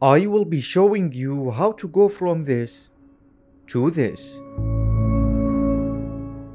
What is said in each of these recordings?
I will be showing you how to go from this to this.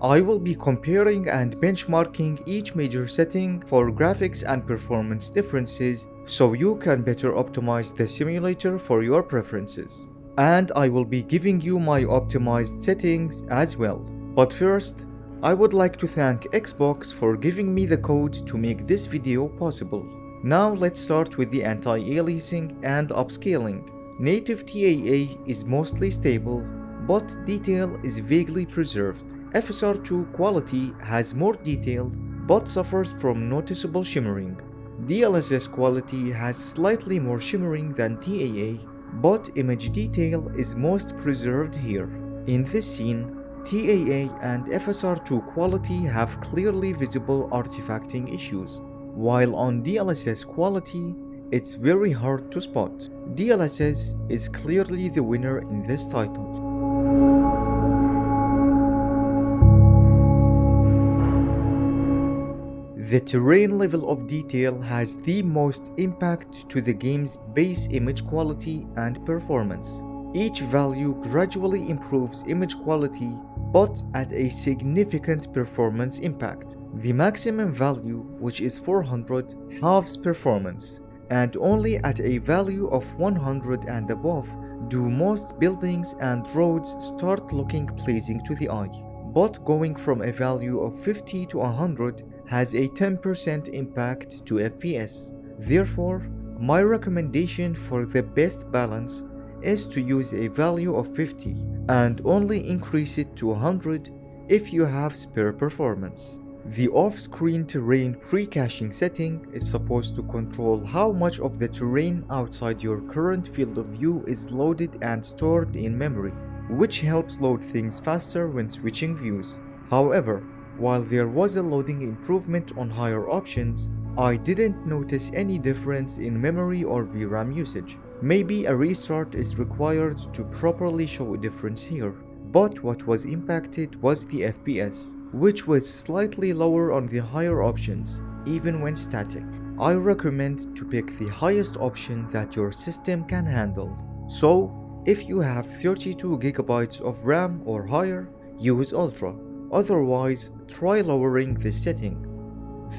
I will be comparing and benchmarking each major setting for graphics and performance differences so you can better optimize the simulator for your preferences. And I will be giving you my optimized settings as well. But first, I would like to thank Xbox for giving me the code to make this video possible. Now let's start with the anti-aliasing and upscaling. Native TAA is mostly stable, but detail is vaguely preserved. FSR2 quality has more detail but suffers from noticeable shimmering. DLSS quality has slightly more shimmering than TAA, but image detail is most preserved here. In this scene, TAA and FSR2 quality have clearly visible artifacting issues, while on DLSS quality, it's very hard to spot. DLSS is clearly the winner in this title. The terrain level of detail has the most impact to the game's base image quality and performance. Each value gradually improves image quality, but at a significant performance impact. The maximum value, which is 400, halves performance, and only at a value of 100 and above do most buildings and roads start looking pleasing to the eye. But going from a value of 50 to 100 has a 10% impact to FPS. Therefore, my recommendation for the best balance is to use a value of 50 and only increase it to 100 if you have spare performance. The off-screen terrain pre-caching setting is supposed to control how much of the terrain outside your current field of view is loaded and stored in memory, which helps load things faster when switching views. However, while there was a loading improvement on higher options, I didn't notice any difference in memory or VRAM usage. Maybe a restart is required to properly show a difference here, but what was impacted was the FPS, which was slightly lower on the higher options, even when static. I recommend to pick the highest option that your system can handle. So, if you have 32 GB of RAM or higher, use Ultra. Otherwise, try lowering this setting.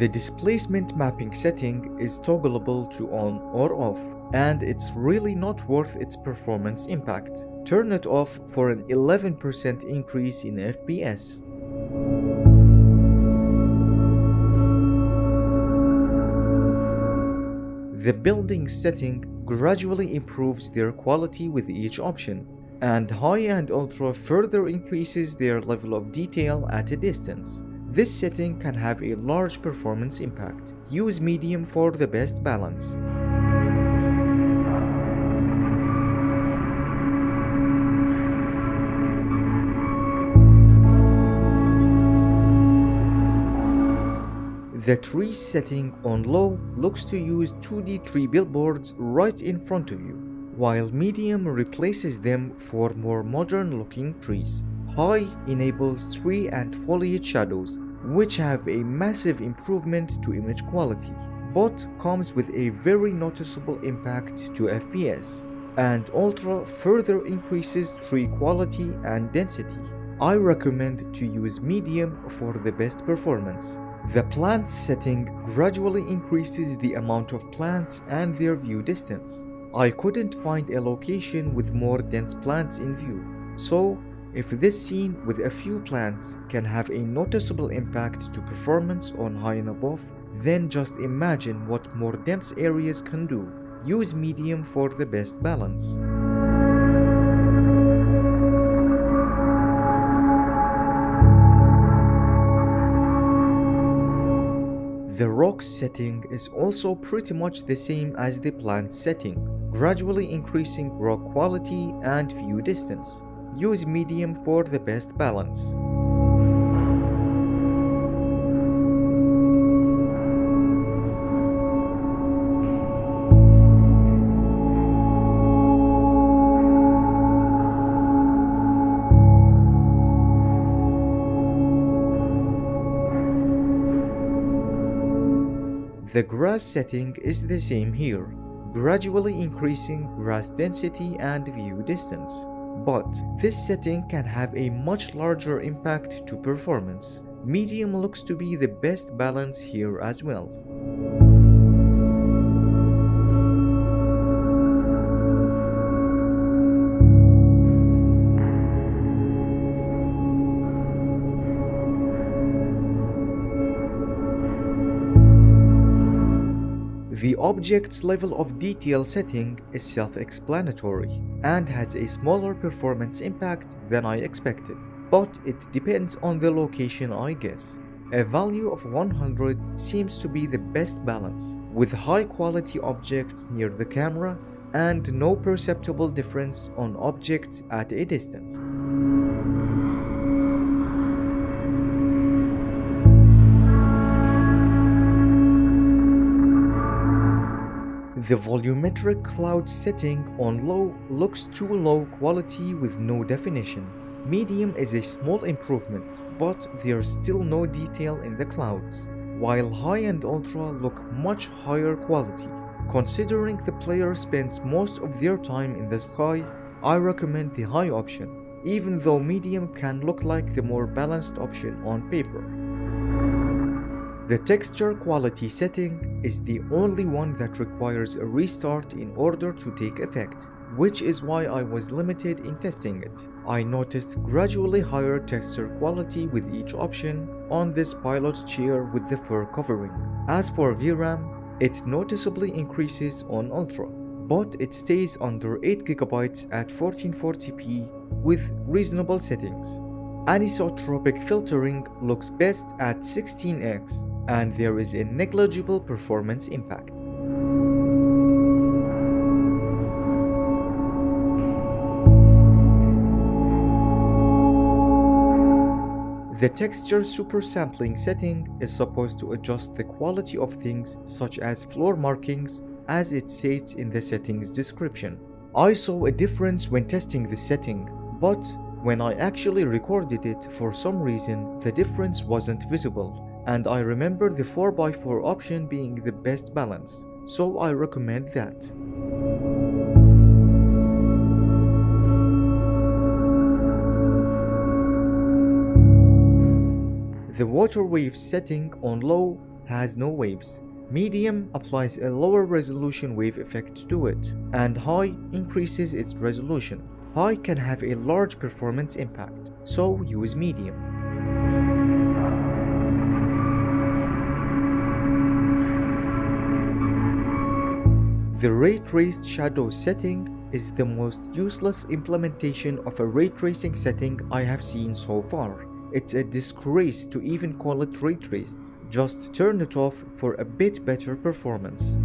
The displacement mapping setting is toggleable to on or off, and it's really not worth its performance impact. Turn it off for an 11% increase in FPS. The building setting gradually improves their quality with each option, and High and Ultra further increases their level of detail at a distance. This setting can have a large performance impact. Use Medium for the best balance. The tree setting on low looks to use 2D tree billboards right in front of you, while medium replaces them for more modern looking trees. High enables tree and foliage shadows, which have a massive improvement to image quality, but comes with a very noticeable impact to FPS, and Ultra further increases tree quality and density. I recommend to use medium for the best performance. The plants setting gradually increases the amount of plants and their view distance. I couldn't find a location with more dense plants in view, so if this scene with a few plants can have a noticeable impact to performance on high and above, then just imagine what more dense areas can do. Use medium for the best balance. The rocks setting is also pretty much the same as the plants setting, gradually increasing rock quality and view distance. Use medium for the best balance. The grass setting is the same here, gradually increasing grass density and view distance. But this setting can have a much larger impact to performance. Medium looks to be the best balance here as well. The object's level of detail setting is self-explanatory and has a smaller performance impact than I expected, but it depends on the location, I guess. A value of 100 seems to be the best balance, with high-quality objects near the camera and no perceptible difference on objects at a distance. The volumetric cloud setting on low looks too low quality with no definition. Medium is a small improvement, but there's still no detail in the clouds, while high and ultra look much higher quality. Considering the player spends most of their time in the sky, I recommend the high option, even though medium can look like the more balanced option on paper. The texture quality setting is the only one that requires a restart in order to take effect, which is why I was limited in testing it. I noticed gradually higher texture quality with each option on this pilot chair with the fur covering. As for VRAM, it noticeably increases on Ultra, but it stays under 8 GB at 1440p with reasonable settings. Anisotropic filtering looks best at 16x, and there is a negligible performance impact. The texture supersampling setting is supposed to adjust the quality of things such as floor markings, as it states in the settings description. I saw a difference when testing the setting, but when I actually recorded it, for some reason, the difference wasn't visible, and I remember the 4x4 option being the best balance, so I recommend that. The water wave setting on low has no waves. Medium applies a lower resolution wave effect to it, and high increases its resolution. High can have a large performance impact, so use medium. The ray traced shadow setting is the most useless implementation of a ray tracing setting I have seen so far. It's a disgrace to even call it ray traced. Just turn it off for a bit better performance.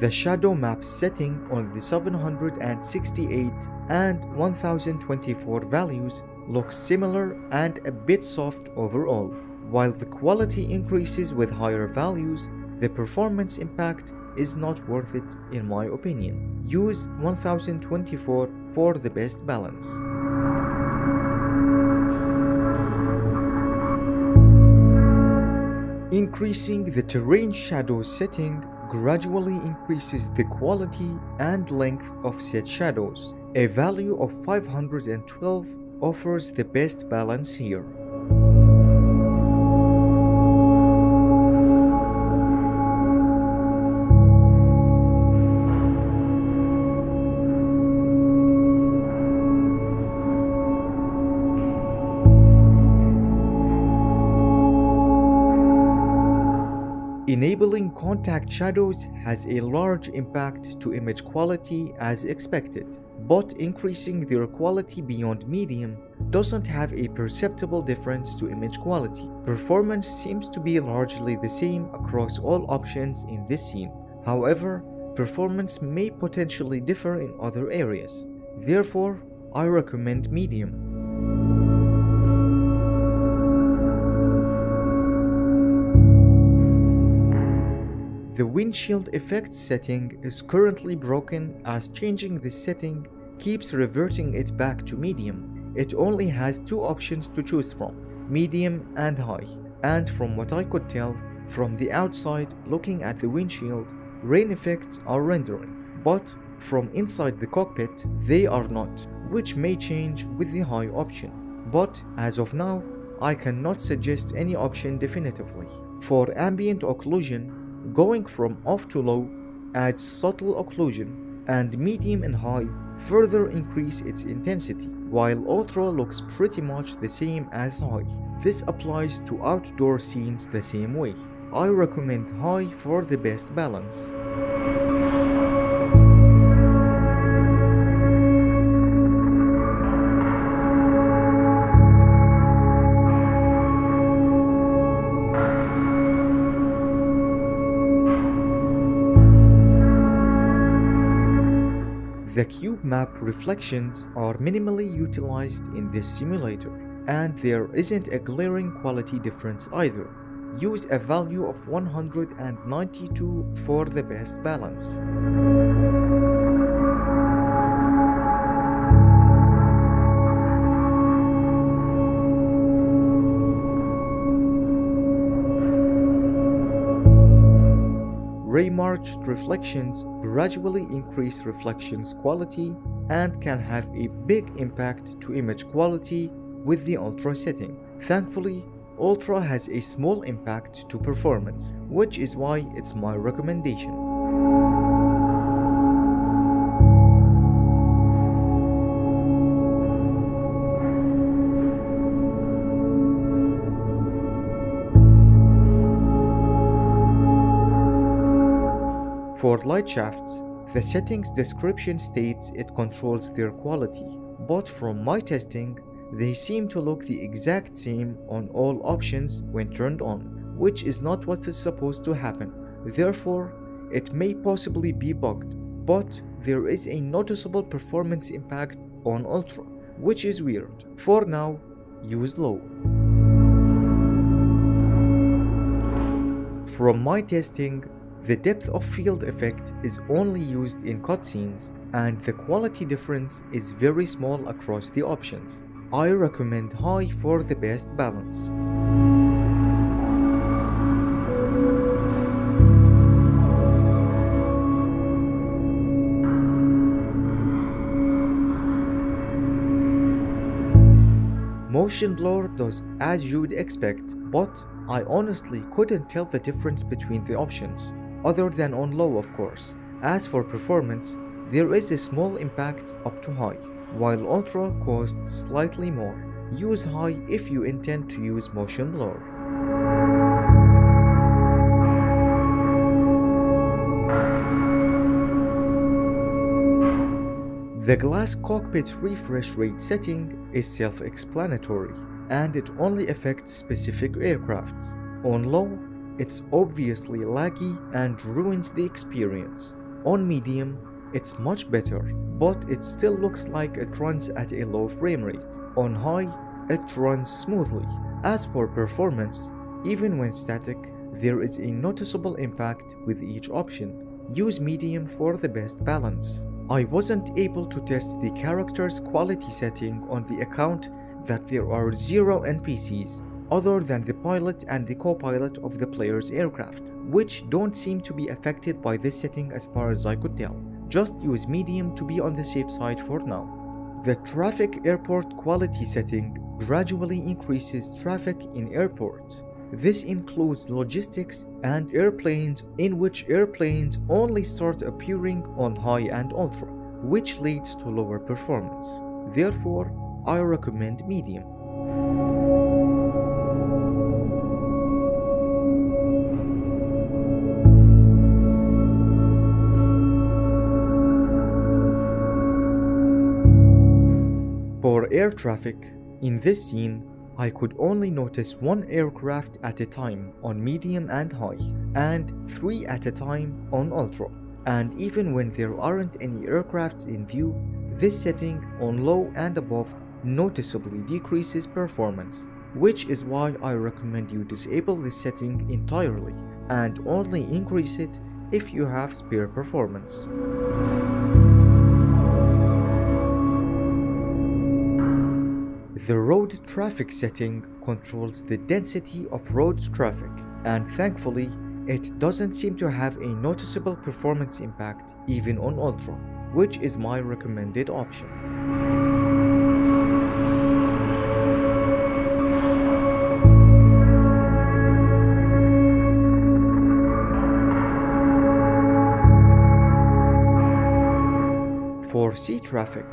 The shadow map setting on the 768 and 1024 values looks similar and a bit soft overall. While the quality increases with higher values, the performance impact is not worth it in my opinion. Use 1024 for the best balance. Increasing the terrain shadow setting gradually increases the quality and length of set shadows. A value of 512 offers the best balance here. Enabling contact shadows has a large impact to image quality as expected, but increasing their quality beyond medium doesn't have a perceptible difference to image quality. Performance seems to be largely the same across all options in this scene. However, performance may potentially differ in other areas. Therefore, I recommend medium. The windshield effect setting is currently broken, as changing this setting keeps reverting it back to medium. It only has two options to choose from, medium and high. And from what I could tell from the outside looking at the windshield, rain effects are rendering, but from inside the cockpit they are not, which may change with the high option. But as of now, I cannot suggest any option definitively. For ambient occlusion, going from off to low adds subtle occlusion, and medium and high further increase its intensity, while ultra looks pretty much the same as high. This applies to outdoor scenes the same way. I recommend high for the best balance. The cube map reflections are minimally utilized in this simulator, and there isn't a glaring quality difference either. Use a value of 192 for the best balance. Ray-marked reflections gradually increase reflections quality and can have a big impact to image quality with the Ultra setting. Thankfully, Ultra has a small impact to performance, which is why it's my recommendation. For light shafts, the settings description states it controls their quality, but from my testing, they seem to look the exact same on all options when turned on, which is not what is supposed to happen. Therefore, it may possibly be bugged, but there is a noticeable performance impact on Ultra, which is weird. For now, use low. From my testing, the depth of field effect is only used in cutscenes, and the quality difference is very small across the options. I recommend high for the best balance. Motion blur does as you'd expect, but I honestly couldn't tell the difference between the options, other than on low, of course. As for performance, there is a small impact up to high, while Ultra costs slightly more. Use high if you intend to use motion blur. The glass cockpit refresh rate setting is self-explanatory, and it only affects specific aircrafts. On low, it's obviously laggy and ruins the experience. On medium, it's much better, but it still looks like it runs at a low frame rate. On high, it runs smoothly. As for performance, even when static, there is a noticeable impact with each option. Use medium for the best balance. I wasn't able to test the character's quality setting on the account that there are 0 NPCs other than the pilot and the co-pilot of the player's aircraft, which don't seem to be affected by this setting as far as I could tell. Just use medium to be on the safe side for now. The traffic airport quality setting gradually increases traffic in airports. This includes logistics and airplanes, in which airplanes only start appearing on high and ultra, which leads to lower performance. Therefore, I recommend medium. For air traffic, in this scene, I could only notice one aircraft at a time on medium and high, and 3 at a time on ultra. And even when there aren't any aircrafts in view, this setting on low and above noticeably decreases performance, which is why I recommend you disable this setting entirely and only increase it if you have spare performance. The road traffic setting controls the density of road traffic, and thankfully, it doesn't seem to have a noticeable performance impact even on Ultra, which is my recommended option. For sea traffic,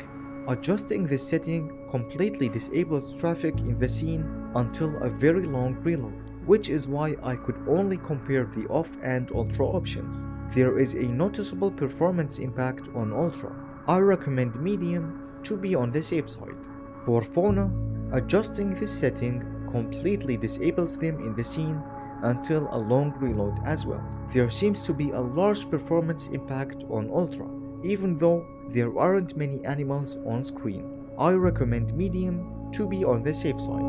adjusting the setting completely disables traffic in the scene until a very long reload, which is why I could only compare the off and ultra options. There is a noticeable performance impact on ultra. I recommend medium to be on the safe side. For fauna, adjusting this setting completely disables them in the scene until a long reload as well. There seems to be a large performance impact on ultra, even though there aren't many animals on screen. I recommend medium to be on the safe side.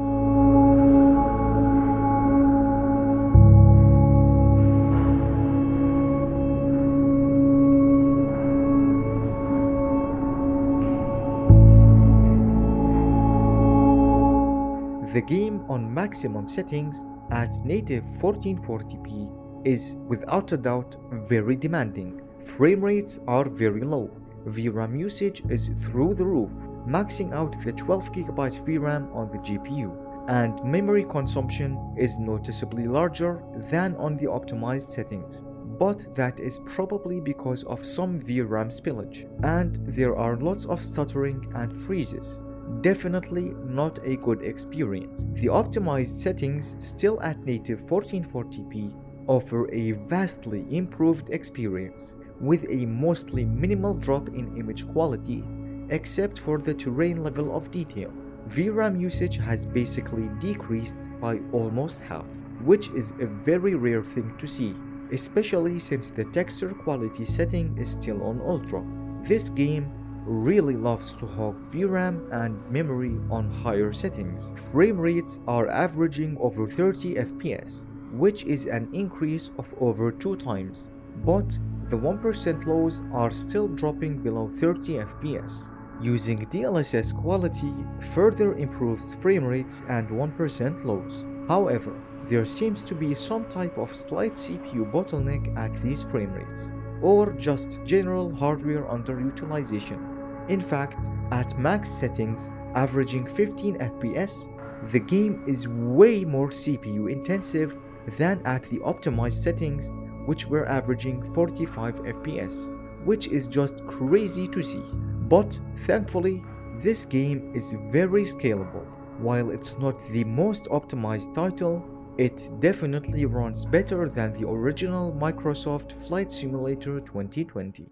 The game on maximum settings at native 1440p is without a doubt very demanding. Frame rates are very low. VRAM usage is through the roof, maxing out the 12GB VRAM on the GPU, and memory consumption is noticeably larger than on the optimized settings. But that is probably because of some VRAM spillage, and there are lots of stuttering and freezes. Definitely not a good experience. The optimized settings, still at native 1440p, offer a vastly improved experience, with a mostly minimal drop in image quality, except for the terrain level of detail. VRAM usage has basically decreased by almost half, which is a very rare thing to see, especially since the texture quality setting is still on Ultra. This game really loves to hog VRAM and memory on higher settings. Frame rates are averaging over 30 FPS, which is an increase of over 2 times, but the 1% lows are still dropping below 30 FPS. Using DLSS quality further improves frame rates and 1% lows. However, there seems to be some type of slight CPU bottleneck at these frame rates, or just general hardware underutilization. In fact, at max settings, averaging 15 FPS, the game is way more CPU intensive than at the optimized settings, which were averaging 45 FPS, which is just crazy to see. But thankfully, this game is very scalable. While it's not the most optimized title, it definitely runs better than the original Microsoft Flight Simulator 2020.